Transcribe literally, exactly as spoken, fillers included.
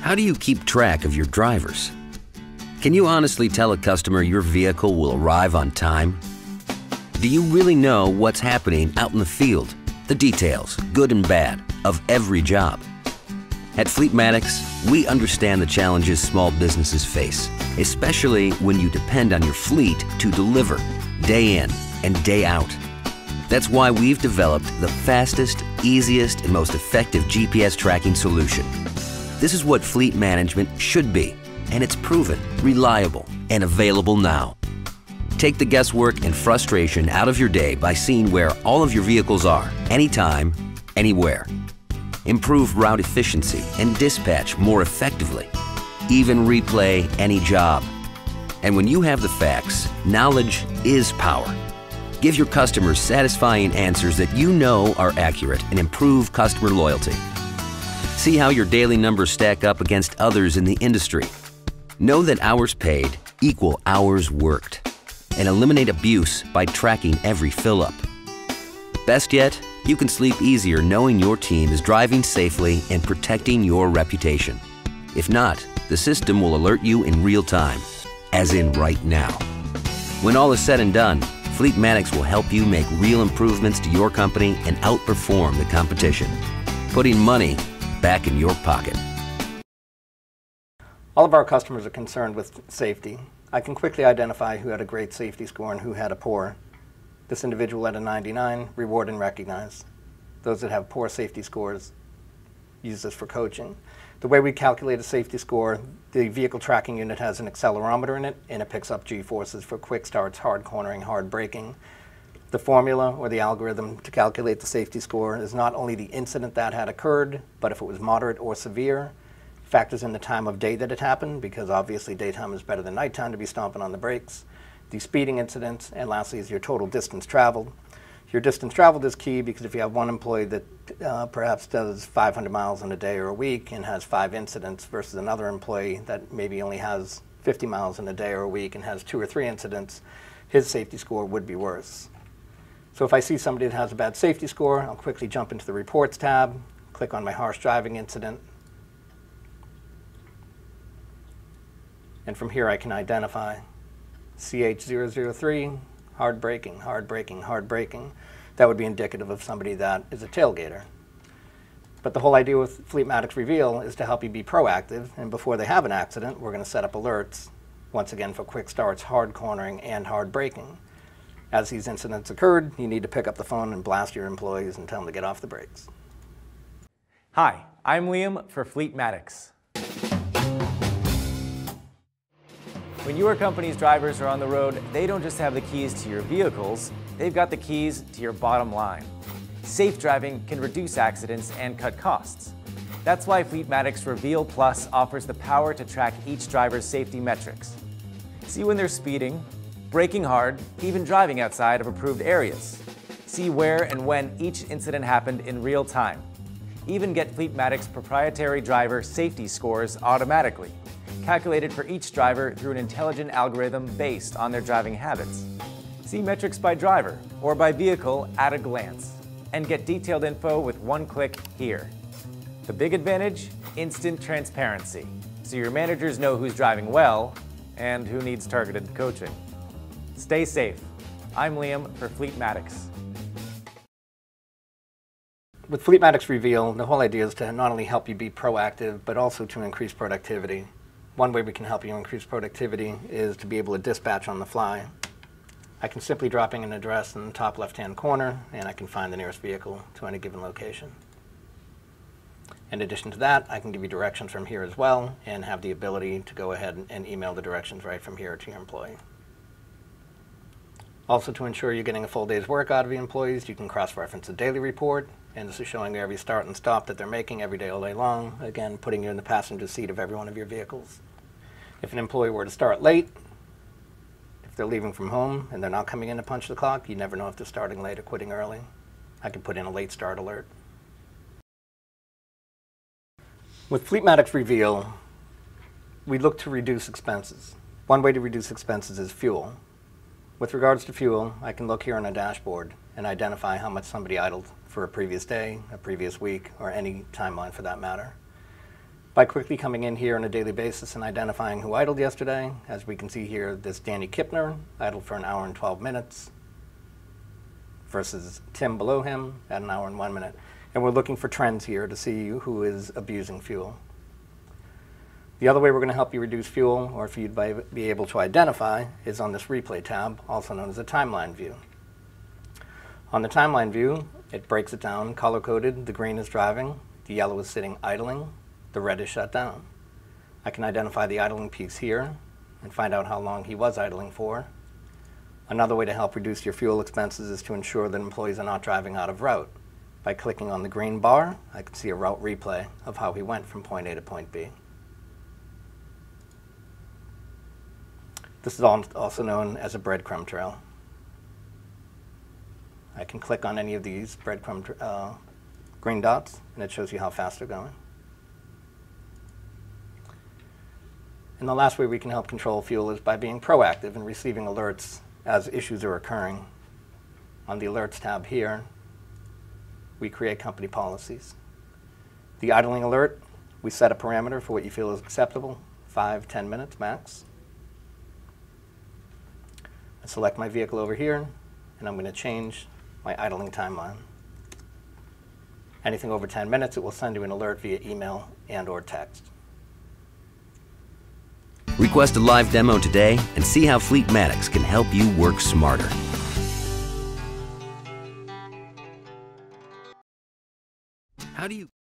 How do you keep track of your drivers? Can you honestly tell a customer your vehicle will arrive on time? Do you really know what's happening out in the field? The details, good and bad, of every job. At Fleetmatics, we understand the challenges small businesses face, especially when you depend on your fleet to deliver day in and day out. That's why we've developed the fastest, easiest, and most effective G P S tracking solution. This is what fleet management should be, and it's proven, reliable, and available now. Take the guesswork and frustration out of your day by seeing where all of your vehicles are, anytime, anywhere. Improve route efficiency and dispatch more effectively. Even replay any job. And when you have the facts, knowledge is power. Give your customers satisfying answers that you know are accurate and improve customer loyalty. See how your daily numbers stack up against others in the industry. Know that hours paid equal hours worked, and eliminate abuse by tracking every fill-up. Best yet, you can sleep easier knowing your team is driving safely and protecting your reputation. If not, the system will alert you in real time, as in right now. When all is said and done, Fleetmatics will help you make real improvements to your company and outperform the competition, putting money back in your pocket. All of our customers are concerned with safety. I can quickly identify who had a great safety score and who had a poor. This individual at a ninety-nine, reward and recognize. Those that have poor safety scores, use this for coaching. The way we calculate a safety score, the vehicle tracking unit has an accelerometer in it, and it picks up G-forces for quick starts, hard cornering, hard braking. The formula or the algorithm to calculate the safety score is not only the incident that had occurred, but if it was moderate or severe, factors in the time of day that it happened, because obviously daytime is better than nighttime to be stomping on the brakes, the speeding incidents, and lastly is your total distance traveled. Your distance traveled is key because if you have one employee that uh, perhaps does five hundred miles in a day or a week and has five incidents versus another employee that maybe only has fifty miles in a day or a week and has two or three incidents, his safety score would be worse. So if I see somebody that has a bad safety score, I'll quickly jump into the reports tab, click on my harsh driving incident, and from here I can identify C H zero zero three, hard braking, hard braking, hard braking. That would be indicative of somebody that is a tailgater. But the whole idea with Fleetmatics Reveal is to help you be proactive, and before they have an accident, we're going to set up alerts, once again for quick starts, hard cornering, and hard braking. As these incidents occurred, you need to pick up the phone and blast your employees and tell them to get off the brakes. Hi, I'm Liam for Fleetmatics. When your company's drivers are on the road, they don't just have the keys to your vehicles, they've got the keys to your bottom line. Safe driving can reduce accidents and cut costs. That's why Fleetmatics Reveal Plus offers the power to track each driver's safety metrics. See when they're speeding, braking hard, even driving outside of approved areas. See where and when each incident happened in real time. Even get Fleetmatics proprietary driver safety scores automatically, calculated for each driver through an intelligent algorithm based on their driving habits. See metrics by driver or by vehicle at a glance, and get detailed info with one click here. The big advantage? Instant transparency, so your managers know who's driving well and who needs targeted coaching. Stay safe. I'm Liam for Fleetmatics. With Fleetmatics Reveal, the whole idea is to not only help you be proactive, but also to increase productivity. One way we can help you increase productivity is to be able to dispatch on the fly. I can simply drop in an address in the top left-hand corner, and I can find the nearest vehicle to any given location. In addition to that, I can give you directions from here as well, and have the ability to go ahead and email the directions right from here to your employee. Also, to ensure you're getting a full day's work out of your employees, you can cross-reference a daily report, and this is showing every start and stop that they're making every day all day long, again, putting you in the passenger seat of every one of your vehicles. If an employee were to start late, if they're leaving from home and they're not coming in to punch the clock, you never know if they're starting late or quitting early. I can put in a late start alert. With Fleetmatics Reveal, we look to reduce expenses. One way to reduce expenses is fuel. With regards to fuel, I can look here on a dashboard and identify how much somebody idled for a previous day, a previous week, or any timeline for that matter. by quickly coming in here on a daily basis and identifying who idled yesterday. As we can see here, this Danny Kipner idled for an hour and twelve minutes versus Tim below him at an hour and one minute. And we're looking for trends here to see who is abusing fuel. The other way we're going to help you reduce fuel, or if you'd be able to identify, is on this replay tab, also known as a timeline view. On the timeline view, it breaks it down, color-coded. The green is driving, the yellow is sitting idling, the red is shut down. I can identify the idling piece here and find out how long he was idling for. Another way to help reduce your fuel expenses is to ensure that employees are not driving out of route. By clicking on the green bar, I can see a route replay of how he went from point A to point B. This is also known as a breadcrumb trail. I can click on any of these breadcrumb uh, green dots, and it shows you how fast they're going. And the last way we can help control fuel is by being proactive and receiving alerts as issues are occurring. On the Alerts tab here, we create company policies. The idling alert, we set a parameter for what you feel is acceptable, five, ten minutes max. I select my vehicle over here, and I'm going to change my idling timeline. Anything over ten minutes, it will send you an alert via email and or text. Request a live demo today and see how Fleetmatics can help you work smarter. How do you